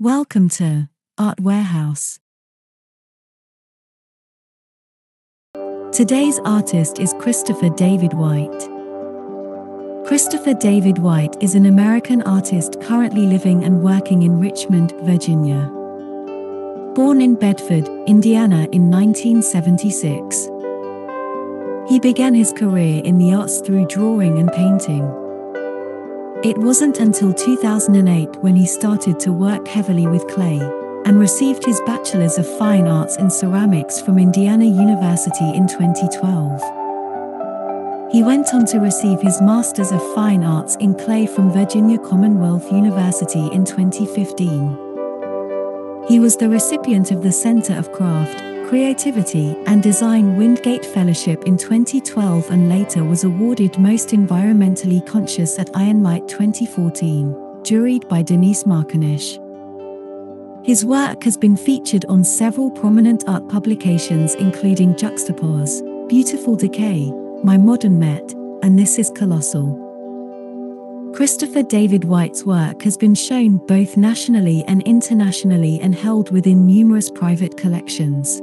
Welcome to Art Warehouse. Today's artist is Christopher David White. Christopher David White is an American artist currently living and working in Richmond, Virginia. Born in Bedford, Indiana in 1976. He began his career in the arts through drawing and painting. It wasn't until 2008 when he started to work heavily with clay, and received his Bachelor's of Fine Arts in Ceramics from Indiana University in 2012. He went on to receive his Master's of Fine Arts in Clay from Virginia Commonwealth University in 2015. He was the recipient of the Center of Craft, Creativity and Design Windgate Fellowship in 2012 and later was awarded Most Environmentally Conscious at INLight 2014, juried by Denise Markonish. His work has been featured on several prominent art publications including Juxtapose, Beautiful Decay, My Modern Met, and This is Colossal. Christopher David White's work has been shown both nationally and internationally and held within numerous private collections.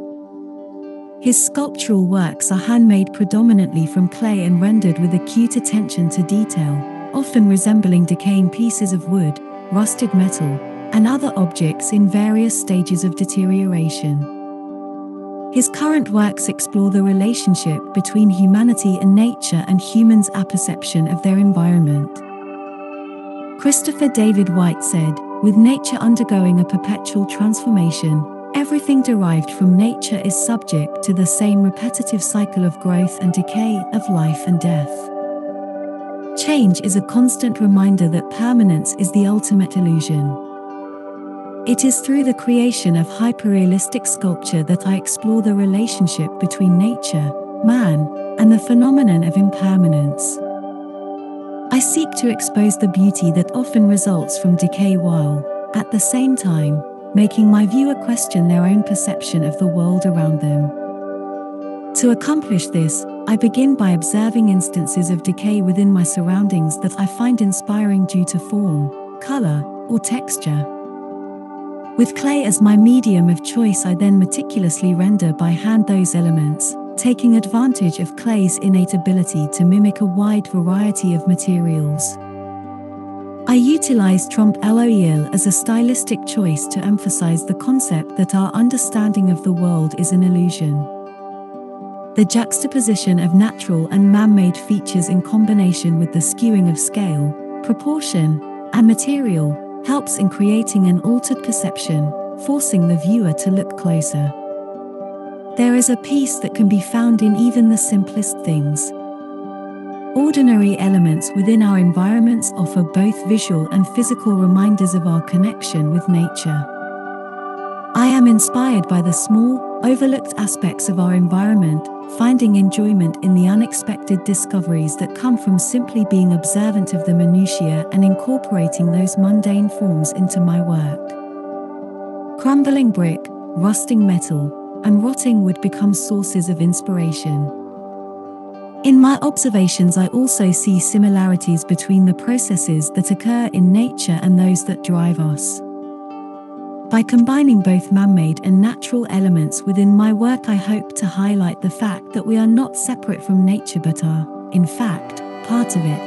His sculptural works are handmade predominantly from clay and rendered with acute attention to detail, often resembling decaying pieces of wood, rusted metal, and other objects in various stages of deterioration. His current works explore the relationship between humanity and nature and humans' apperception of their environment. Christopher David White said, "With nature undergoing a perpetual transformation, everything derived from nature is subject to the same repetitive cycle of growth and decay, of life and death. Change is a constant reminder that permanence is the ultimate illusion. It is through the creation of hyperrealistic sculpture that I explore the relationship between nature, man, and the phenomenon of impermanence. I seek to expose the beauty that often results from decay while, at the same time, making my viewer question their own perception of the world around them. To accomplish this, I begin by observing instances of decay within my surroundings that I find inspiring due to form, color, or texture. With clay as my medium of choice, I then meticulously render by hand those elements, taking advantage of clay's innate ability to mimic a wide variety of materials. I utilize trompe l'oeil as a stylistic choice to emphasize the concept that our understanding of the world is an illusion. The juxtaposition of natural and man-made features in combination with the skewing of scale, proportion, and material helps in creating an altered perception, forcing the viewer to look closer. There is a peace that can be found in even the simplest things. Ordinary elements within our environments offer both visual and physical reminders of our connection with nature. I am inspired by the small, overlooked aspects of our environment, finding enjoyment in the unexpected discoveries that come from simply being observant of the minutiae and incorporating those mundane forms into my work. Crumbling brick, rusting metal, and rotting wood become sources of inspiration. In my observations, I also see similarities between the processes that occur in nature and those that drive us. By combining both man-made and natural elements within my work, I hope to highlight the fact that we are not separate from nature but are, in fact, part of it."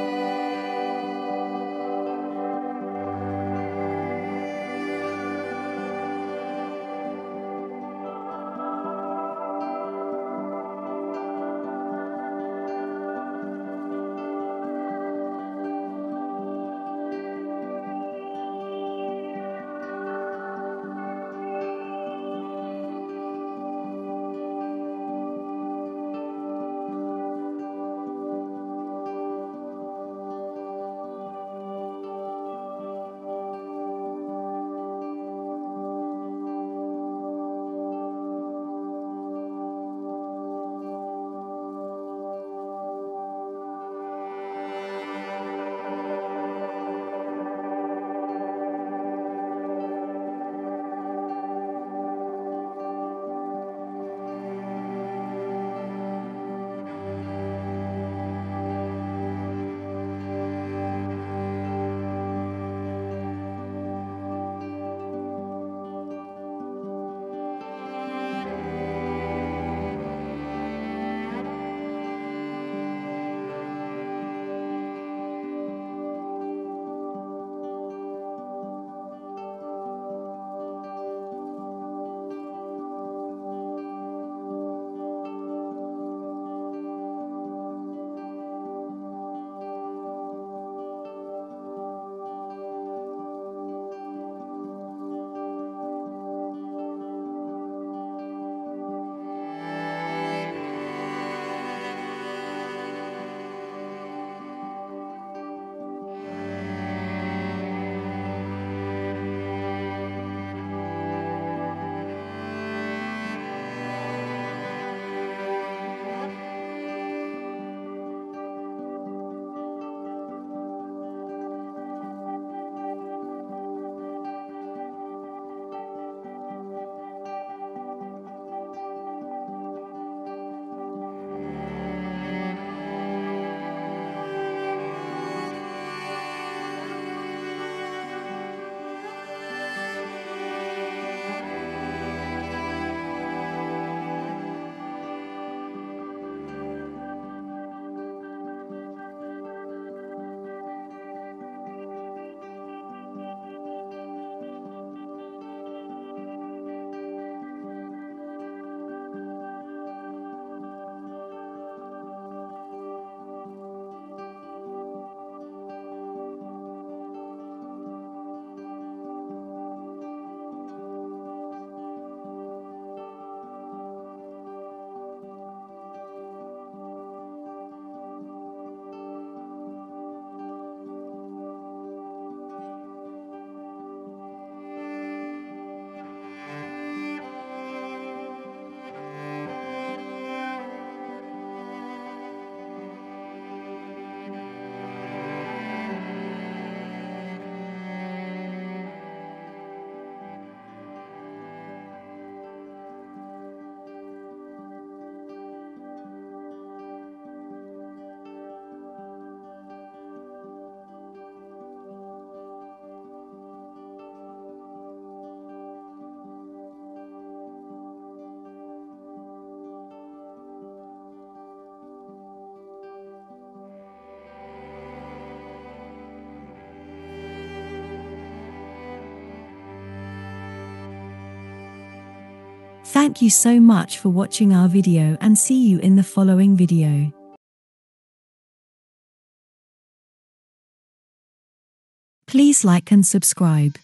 Thank you so much for watching our video and see you in the following video. Please like and subscribe.